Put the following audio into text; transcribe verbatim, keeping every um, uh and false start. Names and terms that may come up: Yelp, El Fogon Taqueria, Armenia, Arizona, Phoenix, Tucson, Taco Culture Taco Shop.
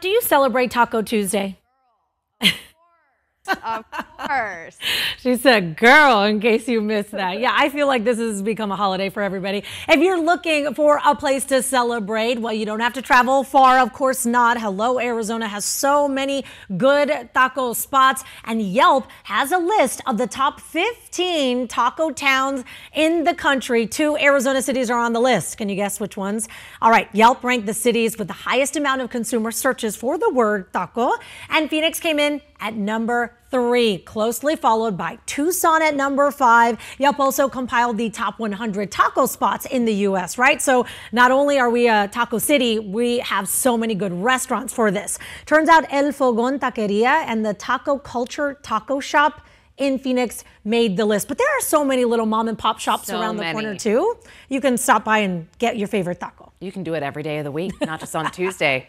Do you celebrate Taco Tuesday? Of course. She said, girl, in case you missed that. Yeah, I feel like this has become a holiday for everybody. If you're looking for a place to celebrate, well, you don't have to travel far. Of course not. Hello, Arizona has so many good taco spots. And Yelp has a list of the top fifteen taco towns in the country. Two Arizona cities are on the list. Can you guess which ones? All right, Yelp ranked the cities with the highest amount of consumer searches for the word taco. And Phoenix came in at number three, closely followed by Tucson at number five. Yelp also compiled the top one hundred taco spots in the U S, right? So not only are we a taco city, we have so many good restaurants for this. Turns out El Fogon Taqueria and the Taco Culture Taco Shop in Phoenix made the list. But there are so many little mom and pop shops so around the many. corner too. You can stop by and get your favorite taco. You can do it every day of the week, not just on Tuesday.